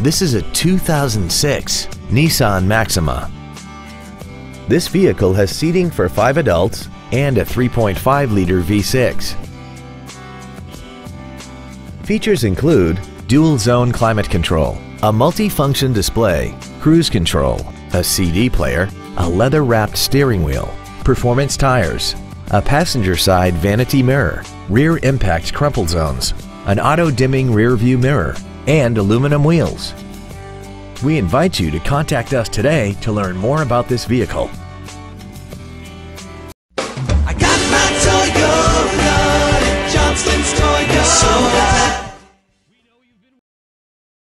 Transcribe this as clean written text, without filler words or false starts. This is a 2006 Nissan Maxima. This vehicle has seating for 5 adults and a 3.5-liter V6. Features include dual-zone climate control, a multi-function display, cruise control, a CD player, a leather-wrapped steering wheel, performance tires, a passenger side vanity mirror, rear impact crumple zones, an auto-dimming rear-view mirror, and aluminum wheels. We invite you to contact us today to learn more about this vehicle.